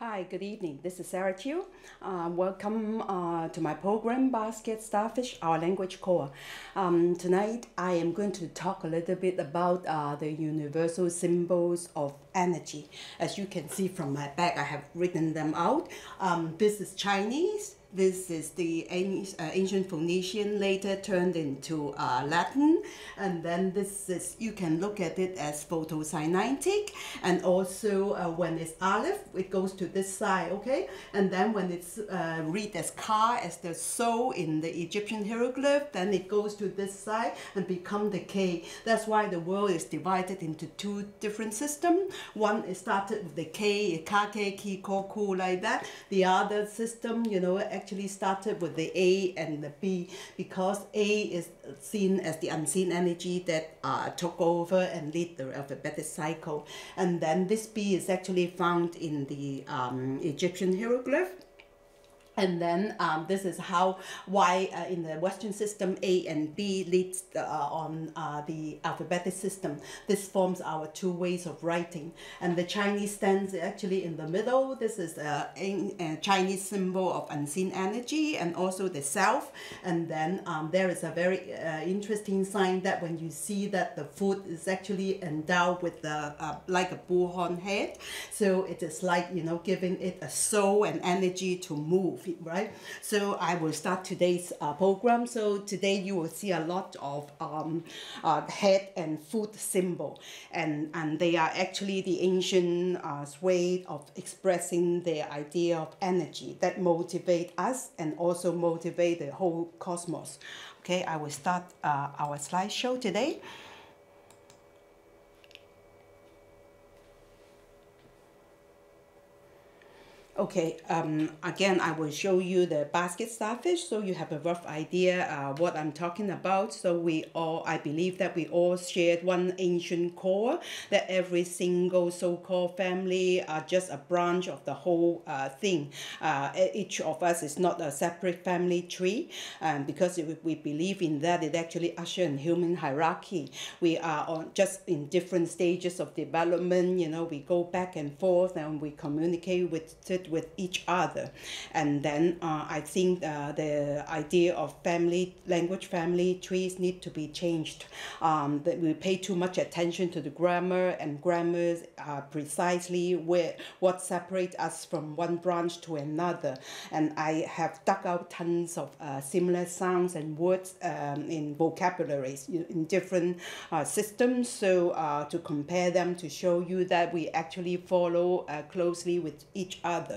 Hi, good evening. This is Sarah Chiu. Welcome to my program, Basket Starfish, Our Language Core. Tonight, I am going to talk a little bit about the universal symbols of energy. As you can see from my bag, I have written them out. This is Chinese. This is the ancient Phoenician, later turned into Latin. And then this is, you can look at it as photocyanaitic. And also when it's aleph, it goes to this side, okay? And then when it's read as ka, as the soul in the Egyptian hieroglyph, then it goes to this side and become the K. That's why the world is divided into two different systems. One is started with the K, ka, ke, ki, ko, ku, like that. The other system, you know, actually started with the A and the B, because A is seen as the unseen energy that took over and lead the alphabetic cycle. And then this B is actually found in the Egyptian hieroglyph. And then this is how, why in the Western system, A and B leads on the alphabetic system. This forms our two ways of writing. And the Chinese stands actually in the middle. This is a Chinese symbol of unseen energy and also the self. And then there is a very interesting sign that when you see that the foot is actually endowed with the, like a bull horn head. So it is like, you know, giving it a soul and energy to move. Right, so I will start today's program. So today you will see a lot of head and foot symbol, and they are actually the ancient way of expressing the idea of energy that motivate us and also motivate the whole cosmos. Okay, I will start our slideshow today. Okay, again, I will show you the basket starfish so you have a rough idea what I'm talking about. So we all, I believe that we all shared one ancient core, that every single so-called family are just a branch of the whole thing. Each of us is not a separate family tree, because we believe in that it actually ushers in human hierarchy. We are on, just in different stages of development, you know, we go back and forth and we communicate with each other. And then I think the idea of family language, family trees need to be changed. That we pay too much attention to the grammar, and grammars are precisely where what separates us from one branch to another. And I have dug out tons of similar sounds and words in vocabularies in different systems, so to compare them to show you that we actually follow closely with each other.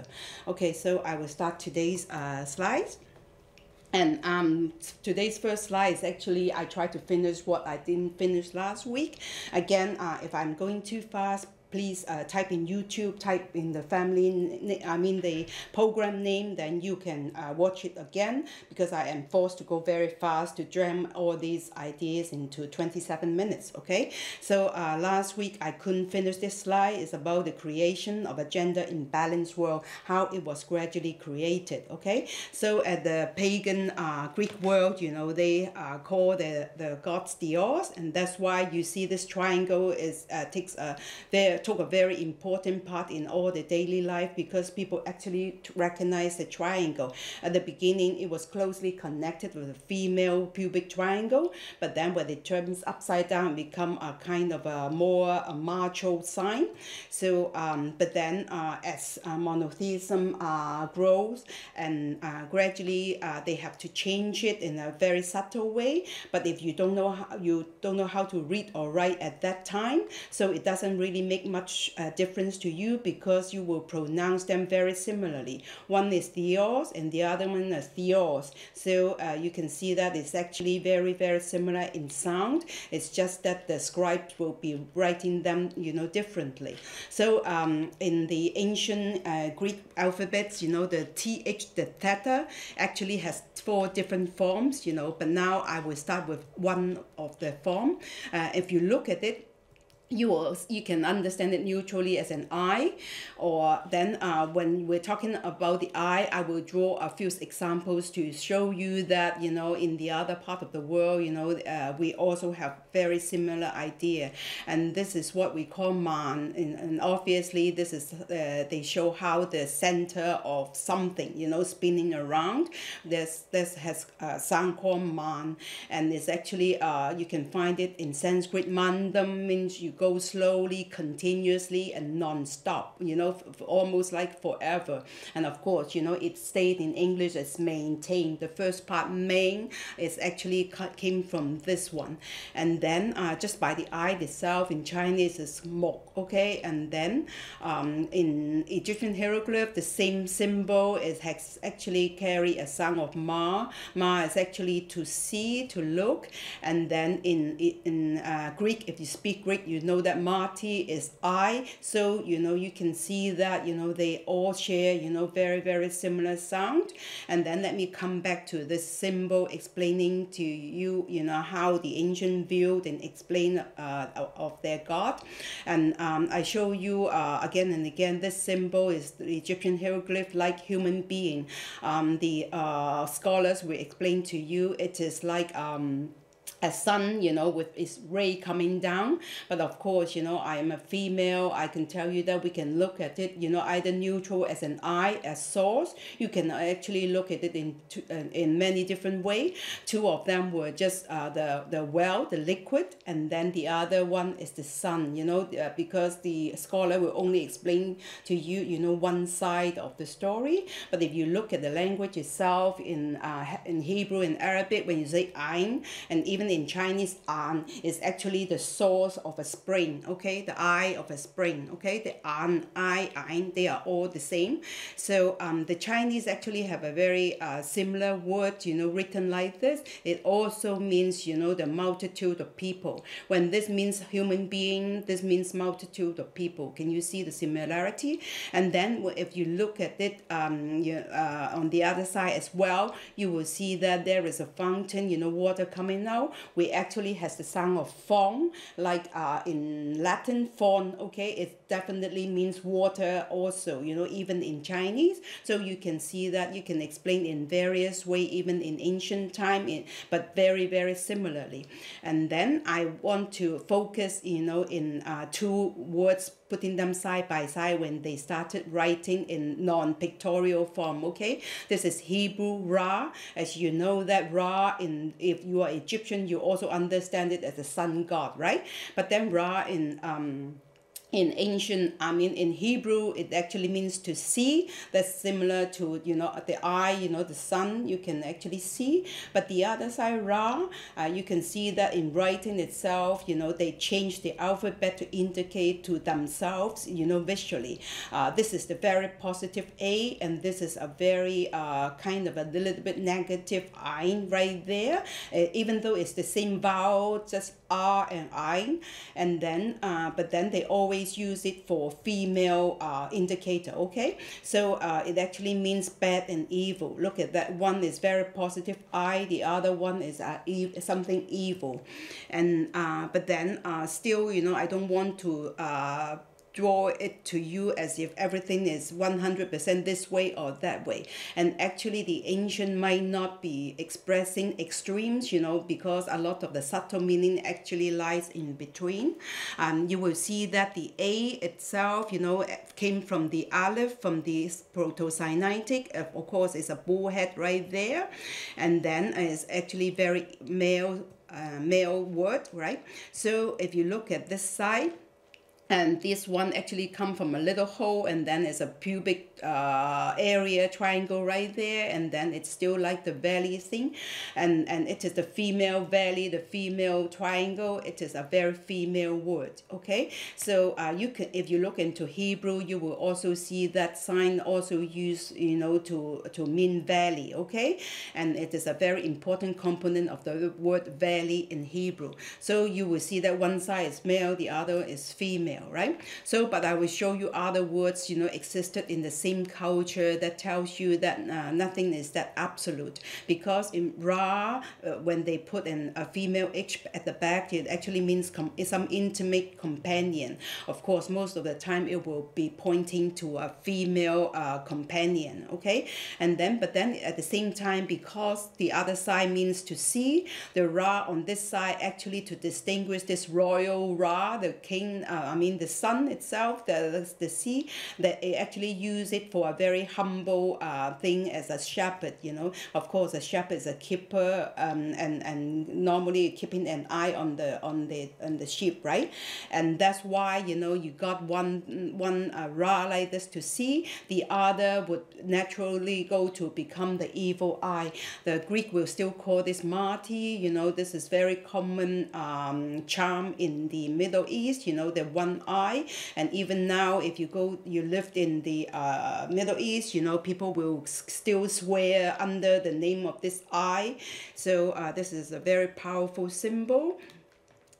Okay, so I will start today's slides. And today's first slide is actually, I try to finish what I didn't finish last week. Again, if I'm going too fast, please type in YouTube, type in the family, the program name, then you can watch it again, because I am forced to go very fast to jam all these ideas into 27 minutes, okay? So last week I couldn't finish this slide. It's about the creation of a gender imbalanced world, how it was gradually created, okay? So at the pagan Greek world, you know, they call the gods Theos, and that's why you see this triangle is took a very important part in all the daily life, because people actually recognize the triangle. At the beginning, it was closely connected with the female pubic triangle, but then when it turns upside down, it become a kind of a more macho sign. So, but then as monotheism grows, and gradually they have to change it in a very subtle way. But if you don't know how, to read or write at that time, so it doesn't really make much difference to you, because you will pronounce them very similarly. One is Theos and the other one is Theos. So you can see that it's actually very, very similar in sound. It's just that the scribe will be writing them, you know, differently. So in the ancient Greek alphabets, you know, the TH, the theta, actually has four different forms, you know, but now I will start with one of the form. If you look at it, you can understand it neutrally as an eye, or then when we're talking about the eye, I will draw a few examples to show you that, you know, in the other part of the world, you know, we also have very similar idea, and this is what we call man, and obviously this is, they show how the center of something, you know, spinning around, this has sound called man, and it's actually, you can find it in Sanskrit. Mandam means you go slowly, continuously, and non-stop, you know, almost like forever. And of course, you know, it stayed in English as maintain. The first part, main, is actually came from this one. And then just by the eye itself in Chinese is mok, okay? And then in Egyptian hieroglyph, the same symbol is has actually carry a sound of ma. Ma is actually to see, to look. And then in Greek, if you speak Greek, you know that Marty is I, so you know you can see that, you know, they all share, you know, very, very similar sound. And then let me come back to this symbol, explaining to you, you know, how the ancient viewed and explained of their god. And I show you again and again, this symbol is the Egyptian hieroglyph like human being. The scholars will explain to you it is like a sun, you know, with its ray coming down. But of course, you know, I am a female. I can tell you that we can look at it, you know, either neutral as an eye, as source. You can actually look at it in many different ways. Two of them were just the well, the liquid, and then the other one is the sun, you know, because the scholar will only explain to you, you know, one side of the story. But if you look at the language itself in Hebrew and Arabic, when you say Ain, and even in Chinese, an is actually the source of a spring, okay, the eye of a spring, okay, the an, I, ein, they are all the same. So the Chinese actually have a very similar word, you know, written like this. It also means, you know, the multitude of people. When this means human being, this means multitude of people. Can you see the similarity? And then if you look at it on the other side as well, you will see that there is a fountain, you know, water coming out. We actually has the sound of faun, like in Latin faun, okay, it definitely means water also, you know, even in Chinese. So you can see that you can explain in various way, even in ancient time, but very, very similarly. And then I want to focus, you know, in two words, putting them side by side when they started writing in non-pictorial form, okay? This is Hebrew Ra. As you know that Ra, if you are Egyptian, you also understand it as the sun god, right? But then Ra in Hebrew, it actually means to see. That's similar to, you know, the eye, you know, the sun, you can actually see. But the other side, Ra, you can see that in writing itself, you know, they change the alphabet to indicate to themselves, you know, visually. This is the very positive A, and this is a very kind of a little bit negative Ein right there, even though it's the same vowel, just R and Ein. And then, but then they always use it for female indicator, okay? So it actually means bad and evil. Look at that, one is very positive I, the other one is something evil. And but then still, you know, I don't want to draw it to you as if everything is 100% this way or that way. And actually the ancient might not be expressing extremes, you know, because a lot of the subtle meaning actually lies in between. You will see that the A itself, you know, came from the Aleph, from the Proto-Sinaitic. Of course, it's a bull head right there. And then it's actually very male word, right? So if you look at this side, and this one actually come from a little hole, and then it's a pubic area triangle right there, and then it's still like the valley thing, and it is the female valley, the female triangle. It is a very female word, okay? So you can, if you look into Hebrew, you will also see that sign also used, you know, to mean valley, okay? And it is a very important component of the word valley in Hebrew. So you will see that one side is male, the other is female. female, right? So, but I will show you other words, you know, existed in the same culture that tells you that nothing is that absolute. Because in Ra, when they put a female H at the back, it actually means some intimate companion. Of course, most of the time it will be pointing to a female companion, okay? And then, but then at the same time, because the other side means to see, the Ra on this side actually to distinguish this royal Ra, the king, the sun itself, the sea, that they actually use it for a very humble thing as a shepherd, you know. Of course, a shepherd is a keeper, and normally keeping an eye on the sheep, right? And that's why, you know, you got one Ra like this to see, the other would naturally go to become the evil eye. The Greek will still call this Marti, you know. This is very common charm in the Middle East, you know, the one eye. And even now, if you go, you lived in the Middle East, you know, people will still swear under the name of this eye. So this is a very powerful symbol.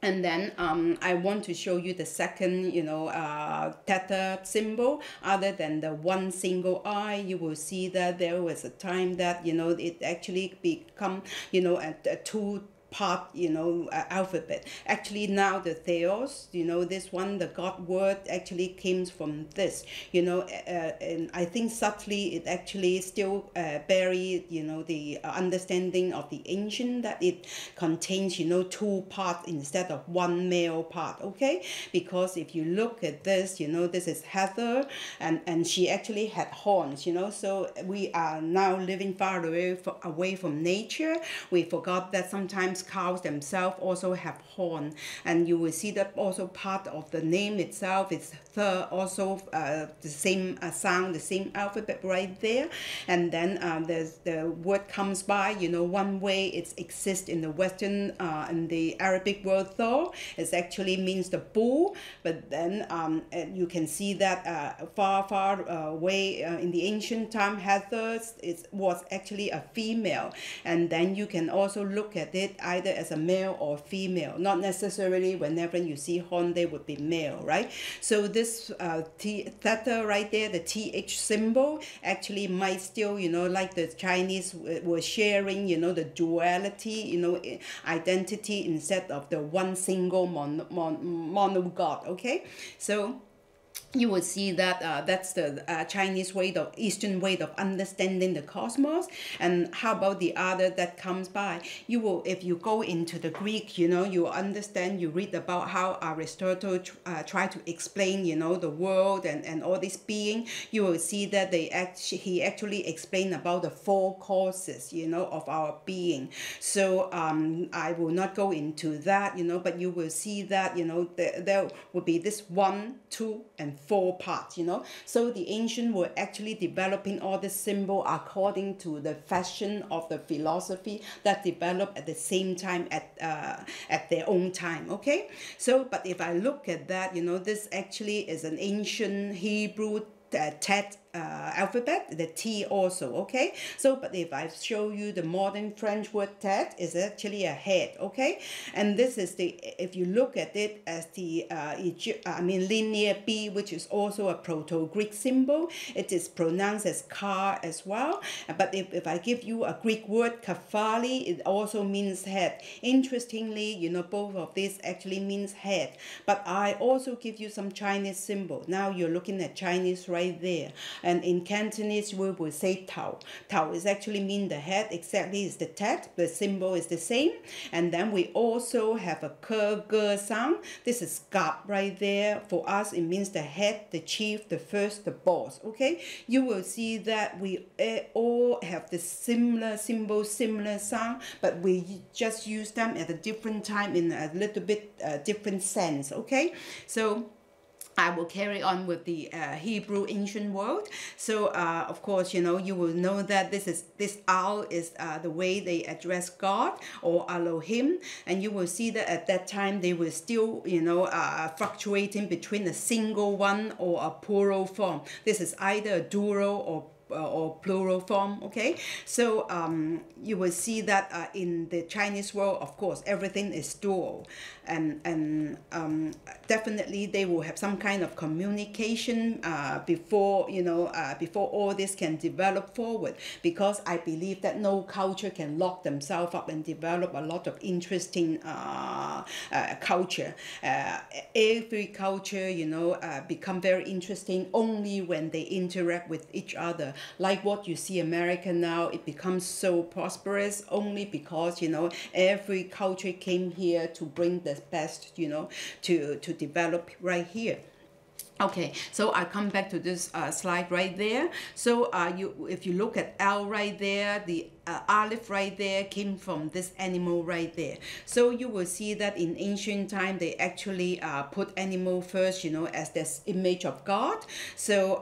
And then I want to show you the second, you know, theta symbol. Other than the one single eye, you will see that there was a time that, you know, it actually become, you know, a two-part, you know, alphabet. Actually, now the theos, you know, this one, the God word actually came from this, you know, and I think subtly it actually still buried, you know, the understanding of the ancient that it contains, you know, two parts instead of one male part, okay? Because if you look at this, you know, this is Hathor, and she actually had horns, you know, so we are now living far away from nature. We forgot that sometimes cows themselves also have horn, and you will see that also part of the name itself is the also the same sound, the same alphabet right there. And then the word comes by, you know, one way it exists in the Western in the Arabic word Thor, it actually means the bull, but then you can see that far away in the ancient time, Hathor was actually a female, and then you can also look at it either as a male or female. Not necessarily whenever you see horn they would be male, right? So this theta right there, the th symbol actually might still, you know, like the Chinese were sharing, you know, the duality, you know, identity instead of the one single mono god, okay? So you will see that that's the Chinese way, the Eastern way of understanding the cosmos. And how about the other that comes by? You will, if you go into the Greek, you know, you understand, you read about how Aristotle tried to explain, you know, the world and all this being. You will see that he actually explained about the four causes, you know, of our being. So I will not go into that, you know, but you will see that, you know, there will be this 1, 2, and 4 parts, you know. So the ancient were actually developing all the symbol according to the fashion of the philosophy that developed at the same time at their own time, okay? So, but if I look at that, you know, this actually is an ancient Hebrew tet alphabet, the T also, okay? So, but if I show you the modern French word tête, is actually a head, okay? And this is the, if you look at it as the Linear B, which is also a Proto-Greek symbol, it is pronounced as car as well. But if I give you a Greek word, kaphali, it also means head. Interestingly, you know, both of these actually means head. But I also give you some Chinese symbol. Now you're looking at Chinese right there. And in Cantonese, we will say tau. Tau is actually mean the head, exactly is the tet, the symbol is the same. And then we also have a ke sound. This is gap right there. For us, it means the head, the chief, the first, the boss, okay? You will see that we all have the similar symbol, similar sound, but we just use them at a different time in a little bit different sense, okay? So I will carry on with the Hebrew ancient world. So, of course, you know, you will know that this Al is the way they address God or Elohim, and you will see that at that time they were still, you know, fluctuating between a single one or a plural form. This is either a dual or or plural form, okay? So you will see that in the Chinese world, of course, everything is dual, and definitely they will have some kind of communication before, you know, before all this can develop forward, because I believe that no culture can lock themselves up and develop a lot of interesting culture. Every culture, you know, become very interesting only when they interact with each other. Like what you see America now, it becomes so prosperous only because, you know, every culture came here to bring the best, you know, to develop right here. Okay, so I come back to this slide right there. So if you look at L right there, the Aleph right there came from this animal right there. So you will see that in ancient time, they actually put animal first, you know, as this image of God. So,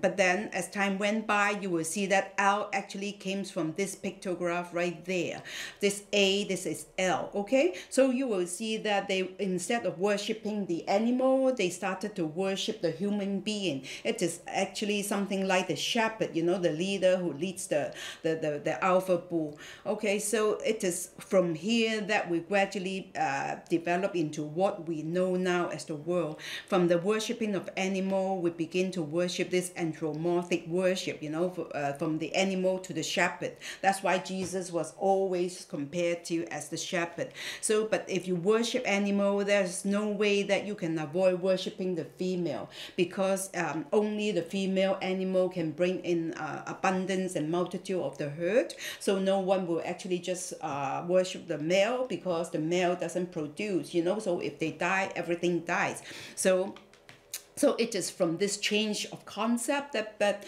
but then as time went by, you will see that L actually came from this pictograph right there. This A, this is L, okay? So you will see that they, instead of worshipping the animal, they started to worship the human being. It is actually something like the shepherd, you know, the leader who leads the alpha bull. Okay, so it is from here that we gradually develop into what we know now as the world. From the worshipping of animal, we begin to worship this anthropomorphic worship, you know, from the animal to the shepherd. That's why Jesus was always compared to as the shepherd. So, but if you worship animal, there's no way that you can avoid worshipping the female, because only the female animal can bring in abundance and multitude of the herd. So no one will actually just worship the male, because the male doesn't produce, you know, so if they die, everything dies. So it is from this change of concept that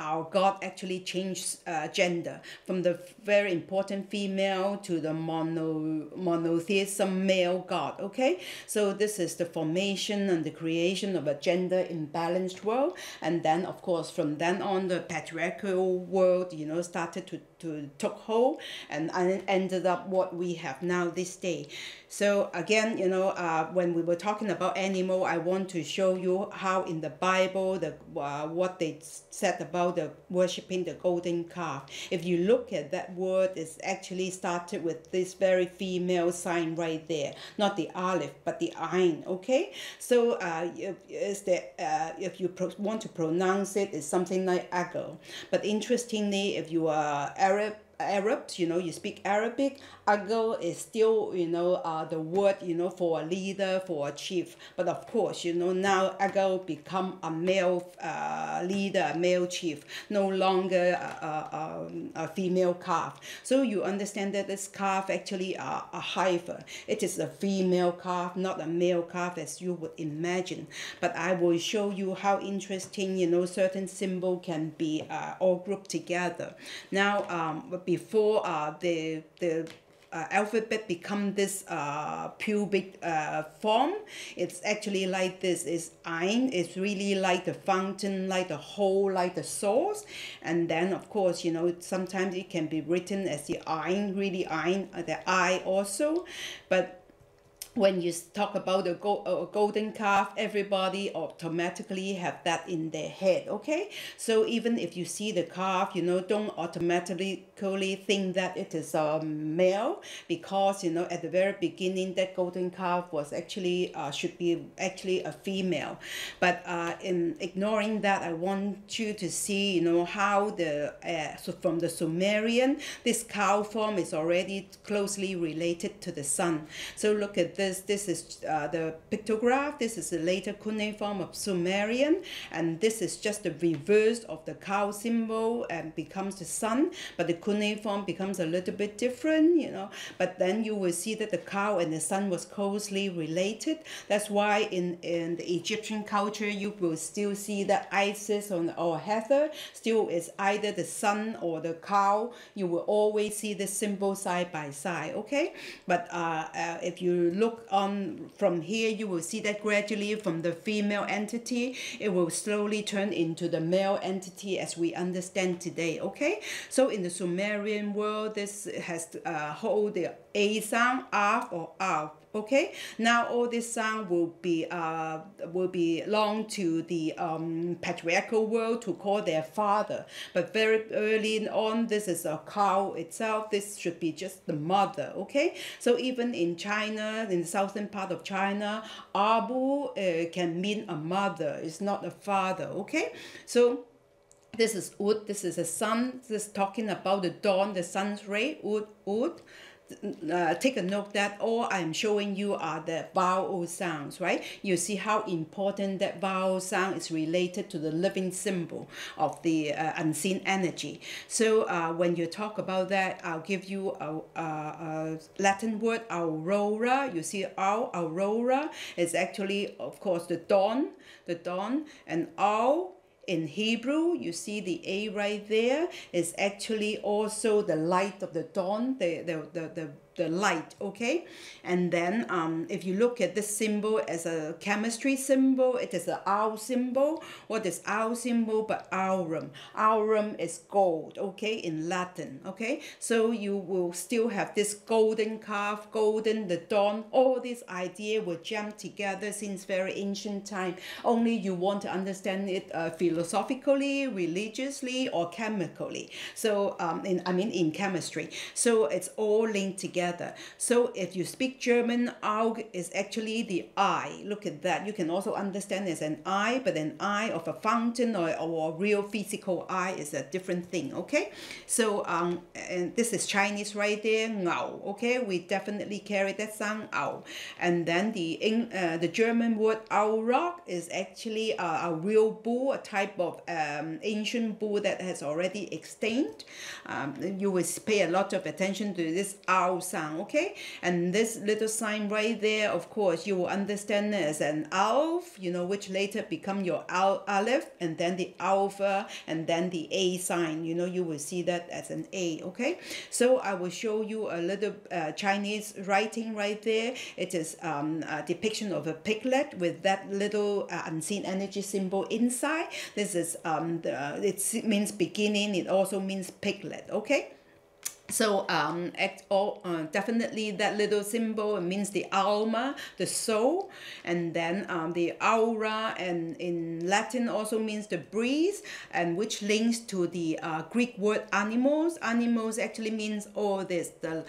our God actually changed gender, from the very important female to the monotheism male God, okay? So this is the formation and the creation of a gender imbalanced world. And then, of course, from then on, the patriarchal world, you know, started to took hold and ended up what we have now this day. So again, you know, when we were talking about animal, I want to show you how in the Bible, what they said about the worshipping the golden calf. If you look at that word, it's actually started with this very female sign right there, not the Aleph, but the Ain. Okay, so if you want to pronounce it, it's something like Agal. But interestingly, if you are Arabs, you know, you speak Arabic, Agal is still, you know, the word, you know, for a leader, for a chief. But of course, you know, now Agal become a male leader, a male chief, no longer a female calf. So you understand that this calf actually a heifer. It is a female calf, not a male calf as you would imagine. But I will show you how interesting, you know, certain symbol can be all grouped together. Now, before the alphabet become this pubic form, it's actually like this is Ain. It's really like the fountain, like the hole, like the source. And then, of course, you know, sometimes it can be written as the Ain, really Ain, the I also. But when you talk about the golden calf, everybody automatically have that in their head, okay? So even if you see the calf, you know, don't automatically think that it is a male, because, you know, at the very beginning, that golden calf was actually, should be actually a female. But in ignoring that, I want you to see, you know, how the, so from the Sumerian, this cow form is already closely related to the sun. So look at this. This is the pictograph. This is the later cuneiform of Sumerian, and this is just the reverse of the cow symbol and becomes the sun. But the cuneiform becomes a little bit different, you know. But then you will see that the cow and the sun was closely related. That's why in the Egyptian culture, you will still see that Isis or Hathor still is either the sun or the cow. You will always see the symbol side by side, okay? But if you look on from here, you will see that gradually from the female entity, it will slowly turn into the male entity as we understand today, okay? So in the Sumerian world, this has hold the A sound, af or av. Okay, now all this sound will be belong to the patriarchal world to call their father. But very early on, this is a cow itself. This should be just the mother. Okay, so even in China, in the southern part of China, abu can mean a mother. It's not a father. Okay, so this is ud. This is a sun. This is talking about the dawn, the sun's ray. Ud, ud. Take a note that all I'm showing you are the vowel sounds, right? You see how important that vowel sound is related to the living symbol of the unseen energy. So when you talk about that, I'll give you a Latin word, Aurora. You see our Aurora is actually, of course, the dawn, and our in Hebrew, you see the A right there is actually also the light of the dawn, the light, okay? And then if you look at this symbol as a chemistry symbol, it is an au symbol. What is au symbol but aurum? Aurum is gold, okay, in Latin, okay? So you will still have this golden calf, golden, the dawn, all these ideas were jammed together since very ancient time. Only you want to understand it philosophically, religiously, or chemically. So, I mean in chemistry. So it's all linked together. So if you speak German, Aug is actually the eye. Look at that. You can also understand as an eye, but an eye of a fountain or real physical eye is a different thing, okay? So and this is Chinese right there, ngao, okay? We definitely carry that sound, ao. And then the German word Auroch is actually a real bull, a type of ancient bull that has already extinct. You will pay a lot of attention to this ao sound. Okay, and this little sign right there, of course, you will understand as an alf, you know, which later become your aleph, and then the alpha, and then the A sign, you know, you will see that as an A. Okay, so I will show you a little Chinese writing right there. It is a depiction of a piglet with that little unseen energy symbol inside. This is it means beginning, it also means piglet. Okay. So definitely that little symbol means the alma, the soul, and then the aura, and in Latin also means the breeze, and which links to the Greek word animals. Animals actually means all this, the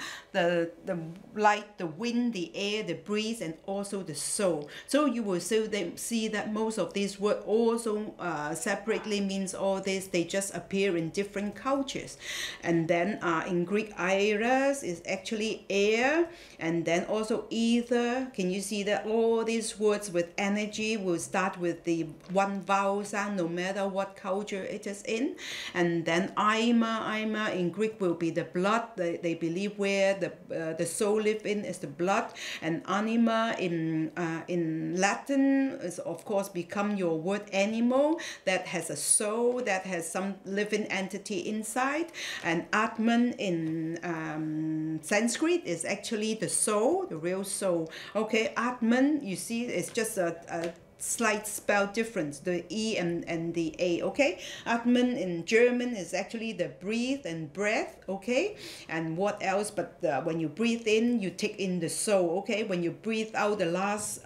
light, the wind, the air, the breeze, and also the soul. So you will see that most of these words also separately means all this. They just appear in different cultures. And then in Greek, aeros is actually air, and then also ether. Can you see that all these words with energy will start with the one vowel sound, no matter what culture it is in? And then aima in Greek will be the blood. They believe where the soul live in is the blood. And anima in Latin is, of course, become your word animal that has a soul, that has some living entity inside. And Atman in Sanskrit is actually the soul, the real soul. Okay, Atman, you see, it's just a slight spell difference, the E and the A, okay? Atman in German is actually the breathe and breath, okay? And what else? But when you breathe in, you take in the soul, okay? When you breathe out the last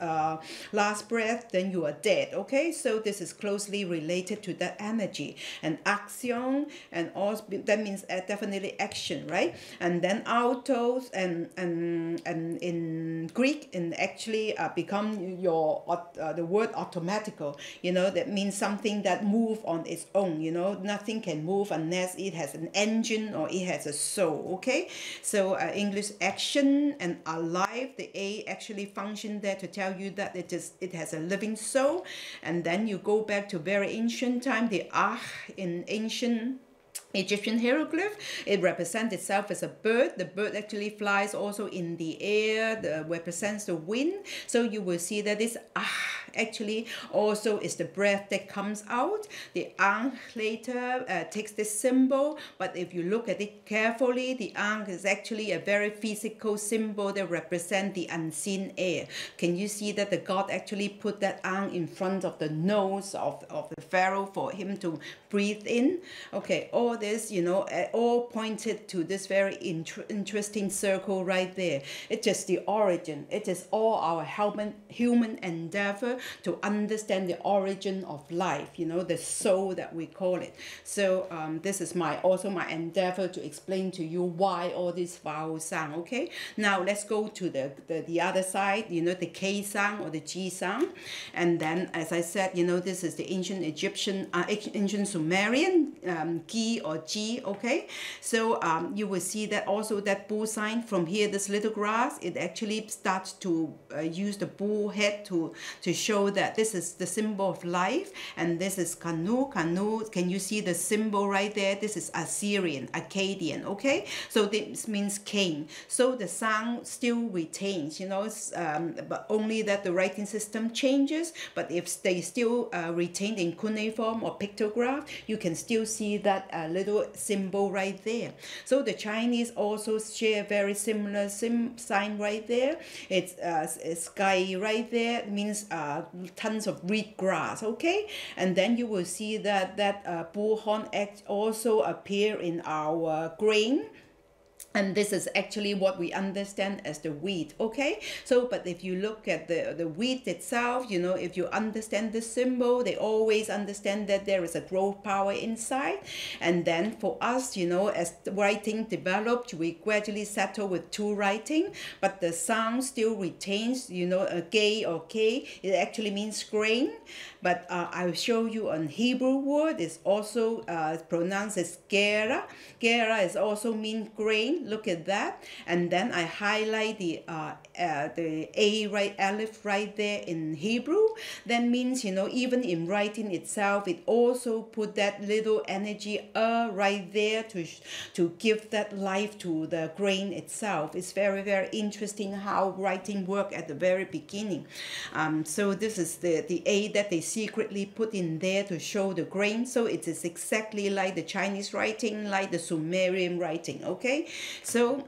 breath, then you are dead, okay? So this is closely related to that energy. And action, and also, that means definitely action, right? And then autos, and in Greek, and actually become your, the word automatical, you know, that means something that move on its own, you know, nothing can move unless it has an engine or it has a soul, okay? So English action and alive, the A actually function there to tell you that it has a living soul. And then you go back to very ancient time, the Ankh in ancient Egyptian hieroglyph, it represents itself as a bird. The bird actually flies also in the air, represents the wind. So you will see that this actually also is the breath that comes out. The Ankh later takes this symbol, but if you look at it carefully, the Ankh is actually a very physical symbol that represents the unseen air. Can you see that the god actually put that Ankh in front of the nose of the pharaoh for him to breathe in? Okay, all this, you know, all pointed to this very interesting circle right there. It is the origin. It is all our human endeavor to understand the origin of life, you know, the soul that we call it. So this is also my endeavor to explain to you why all these vowels sound. Okay, now let's go to the other side, you know, the K sound or the G sound. And then, as I said, you know, this is the ancient Egyptian, ancient Sumerian G or G. Okay, so you will see that also that bull sign from here, this little grass, it actually starts to use the bull head to show that this is the symbol of life. And this is Kanu. Can you see the symbol right there? This is Assyrian, Akkadian. Okay, so this means king. So the sound still retains, you know, but only that the writing system changes. But if they still retained in cuneiform or pictograph, you can still see that little symbol right there. So the Chinese also share very similar sign right there. It's sky right there, means tons of reed grass. Okay, and then you will see that bull horn also appear in our grain. And this is actually what we understand as the wheat. Okay, so but if you look at the wheat itself, you know, if you understand the symbol, they always understand that there is a growth power inside. And then for us, you know, as the writing developed, we gradually settle with two writing, but the sound still retains, you know, a gay or K, it actually means grain. But I'll show you an Hebrew word. It's also pronounced as gera. Gera is also mean grain. Look at that. And then I highlight the A, right, Aleph right there in Hebrew. That means, you know, even in writing itself, it also put that little energy right there to give that life to the grain itself. It's very, very interesting how writing work at the very beginning. So this is the A that they secretly put in there to show the grain. So it is exactly like the Chinese writing, like the Sumerian writing. Okay, so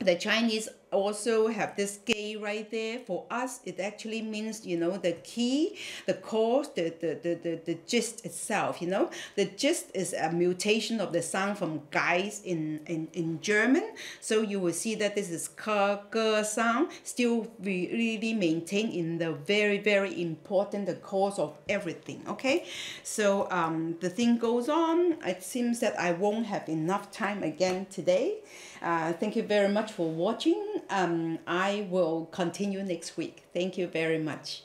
the Chinese also have this gay right there. For us, it actually means, you know, the key, the cause, the gist itself, you know. The gist is a mutation of the sound from Geist in German. So you will see that this is K sound, still really maintained in the very, very important, the cause of everything. Okay, so the thing goes on. It seems that I won't have enough time again today. Thank you very much for watching. I will continue next week. Thank you very much.